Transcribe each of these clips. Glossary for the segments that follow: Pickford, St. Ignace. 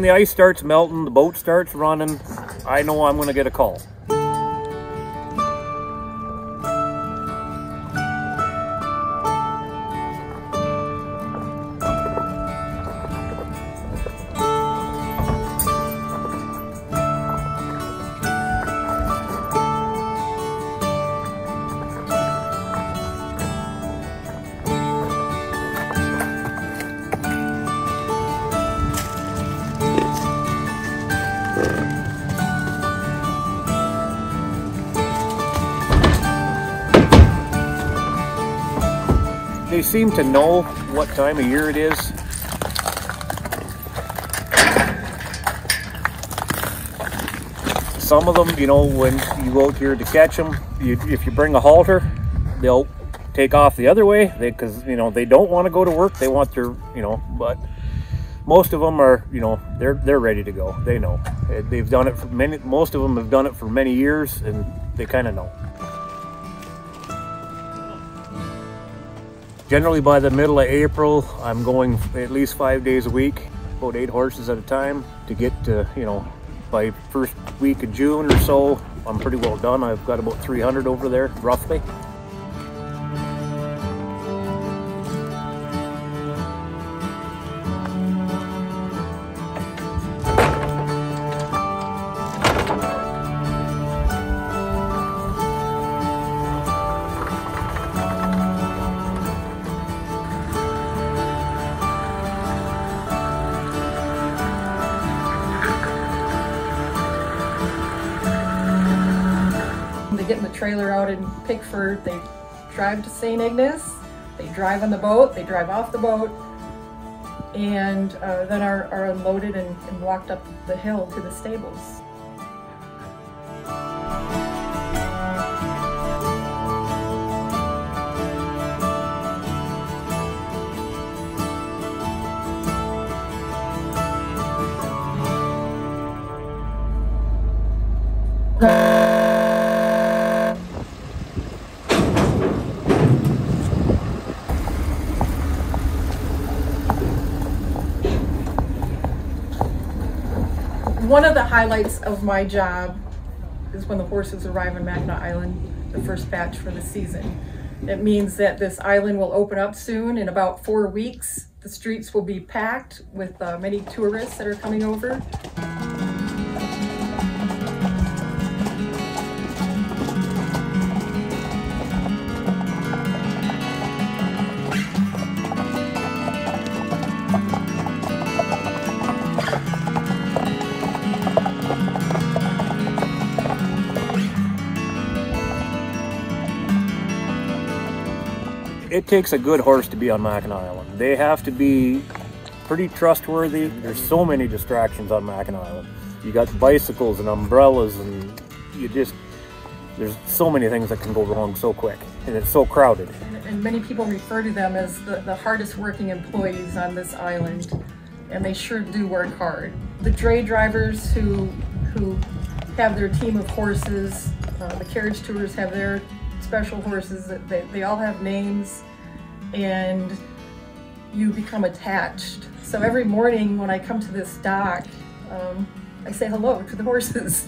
when the ice starts melting, the boat starts running, I know I'm going to get a call. They seem to know what time of year it is. Some of them, you know, when you go out here to catch them, if you bring a halter, they'll take off the other way because, you know, they don't want to go to work. They want their, you know, but most of them are, you know, they're ready to go. They know. They've done it for many, most of them have done it for many years, and they kind of know. Generally by the middle of April, I'm going at least 5 days a week, about 8 horses at a time, to get to, you know, by first week of June or so, I'm pretty well done. I've got about 300 over there, roughly. Get in the trailer out in Pickford, they drive to St. Ignace, they drive on the boat, they drive off the boat, and then are unloaded and walked up the hill to the stables. One of the highlights of my job is when the horses arrive in Mackinac Island, the first batch for the season. It means that this island will open up soon. In about 4 weeks, the streets will be packed with many tourists that are coming over. It takes a good horse to be on Mackinac Island. They have to be pretty trustworthy. There's so many distractions on Mackinac Island. You got bicycles and umbrellas, and you just, there's so many things that can go wrong so quick, and it's so crowded. And many people refer to them as the hardest working employees on this island, and they sure do work hard. The dray drivers who have their team of horses, the carriage tours have their special horses, that they all have names, and you become attached. So every morning when I come to this dock, I say hello to the horses,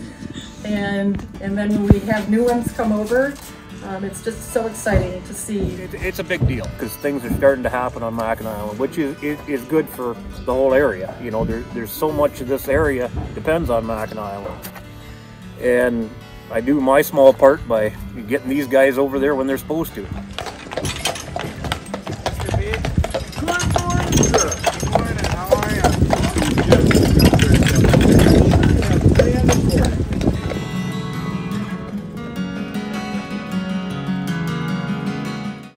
and then when we have new ones come over, it's just so exciting to see. It's a big deal because things are starting to happen on Mackinac Island, which is good for the whole area. You know, there's so much of this area depends on Mackinac Island, and I do my small part by getting these guys over there when they're supposed to.